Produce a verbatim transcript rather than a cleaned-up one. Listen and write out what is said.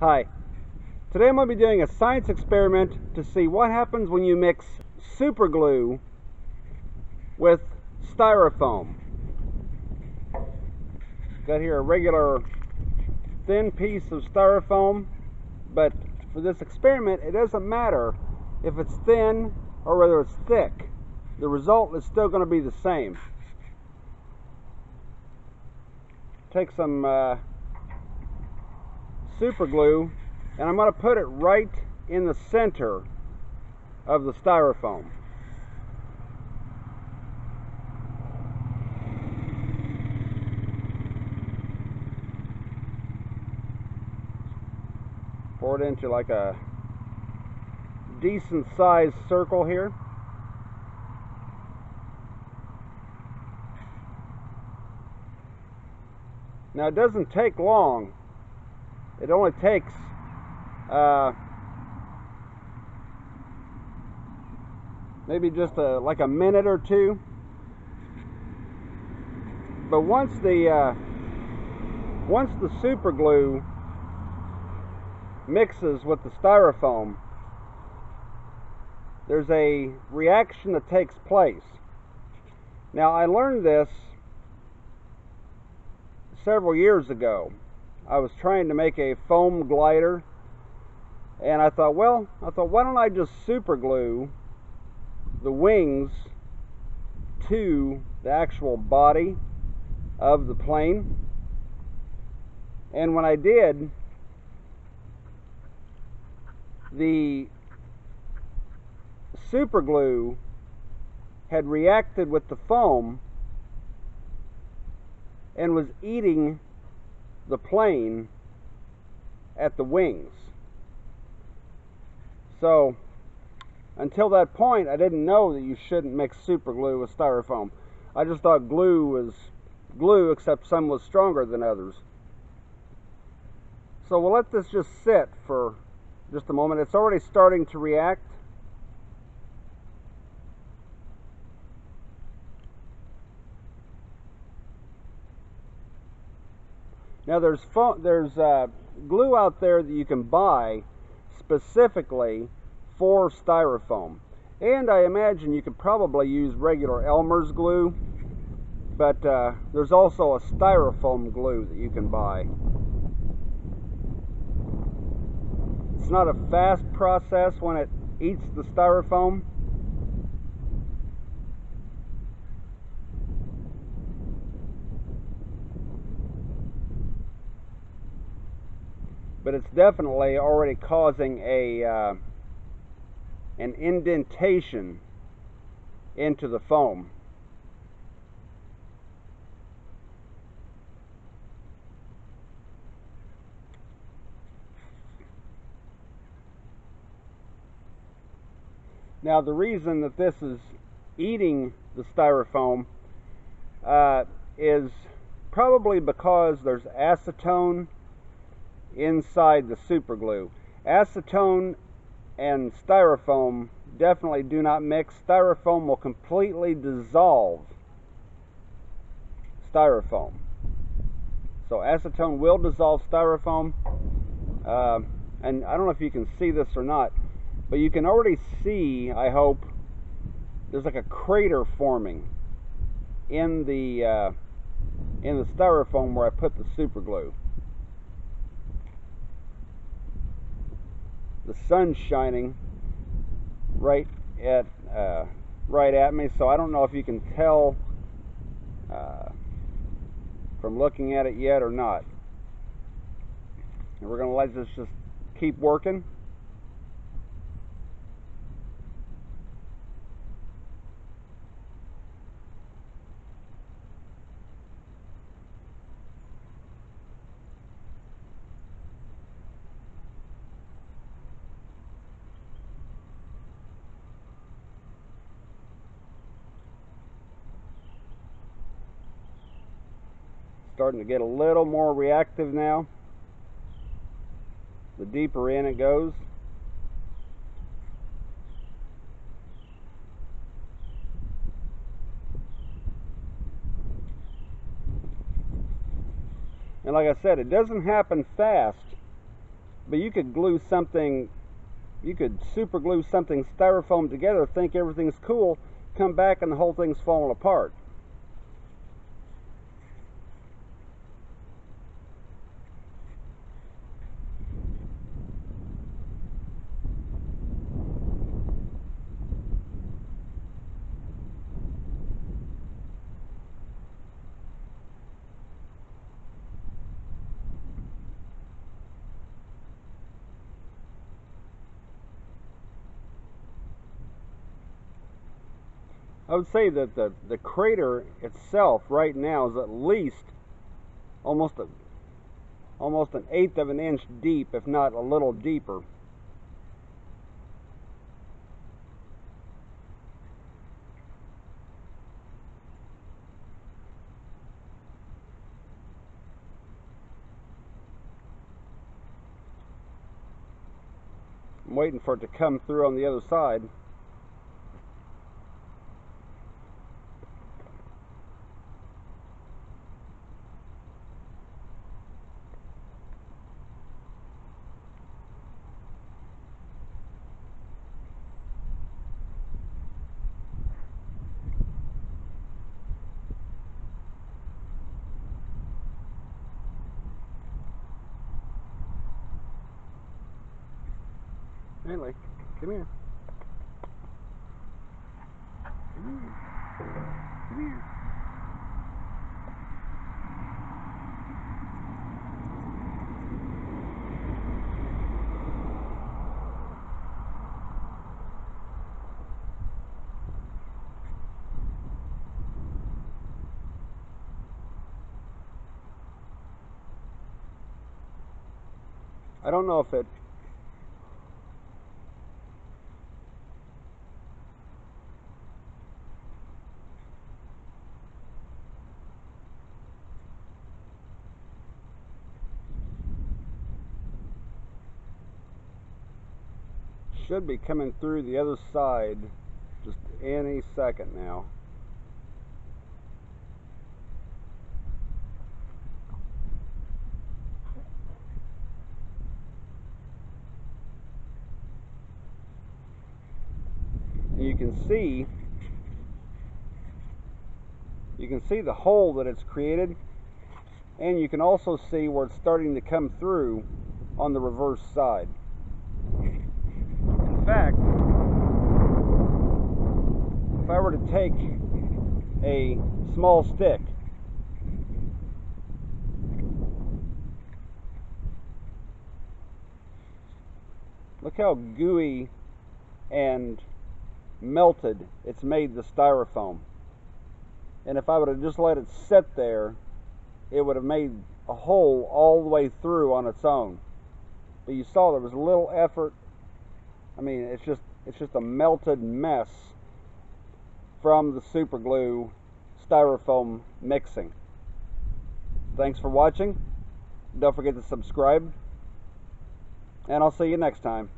Hi, today I'm going to be doing a science experiment to see what happens when you mix super glue with styrofoam. Got here a regular thin piece of styrofoam, but for this experiment it doesn't matter if it's thin or whether it's thick. The result is still going to be the same. Take some uh, super glue, and I'm going to put it right in the center of the styrofoam. Pour it into like a decent sized circle here. Now it doesn't take long. It only takes uh, maybe just a, like a minute or two. But once the uh, once the super glue mixes with the styrofoam, there's a reaction that takes place. Now I learned this several years ago. I was trying to make a foam glider, and I thought, well, I thought, why don't I just super glue the wings to the actual body of the plane? And when I did, the super glue had reacted with the foam and was eating the plane at the wings. So until that point I didn't know that you shouldn't mix super glue with styrofoam. I just thought glue was glue, except some was stronger than others. So we'll let this just sit for just a moment. It's already starting to react. Now there's there's uh, glue out there that you can buy specifically for styrofoam, and I imagine you could probably use regular Elmer's glue, but uh, there's also a styrofoam glue that you can buy. It's not a fast process when it eats the styrofoam. But it's definitely already causing a uh, an indentation into the foam. Now the reason that this is eating the styrofoam uh, is probably because there's acetone inside the super glue. Acetone and styrofoam definitely do not mix. Styrofoam will completely dissolve styrofoam. So acetone will dissolve styrofoam, uh, and I don't know if you can see this or not, but you can already see, I hope, there's like a crater forming in the uh, in the styrofoam where I put the super glue. The sun's shining right at uh, right at me, so I don't know if you can tell uh, from looking at it yet or not. And we're going to let this just keep working. Starting to get a little more reactive now, the deeper in it goes. And like I said, it doesn't happen fast But you could glue something, you could super glue something styrofoam together, think everything's cool, come back and the whole thing's falling apart. I would say that the, the crater itself right now is at least almost a, almost an eighth of an inch deep, if not a little deeper. I'm waiting for it to come through on the other side. Come here. Come here. Come here. I don't know if it should be coming through the other side just any second now. And you can see you can see the hole that it's created, and you can also see where it's starting to come through on the reverse side. In fact, if I were to take a small stick . Look how gooey and melted it's made the styrofoam, and if I would have just let it sit there, it would have made a hole all the way through on its own. But you saw there was little effort. I mean, it's just it's just a melted mess from the super glue styrofoam mixing. Thanks for watching. Don't forget to subscribe, and I'll see you next time.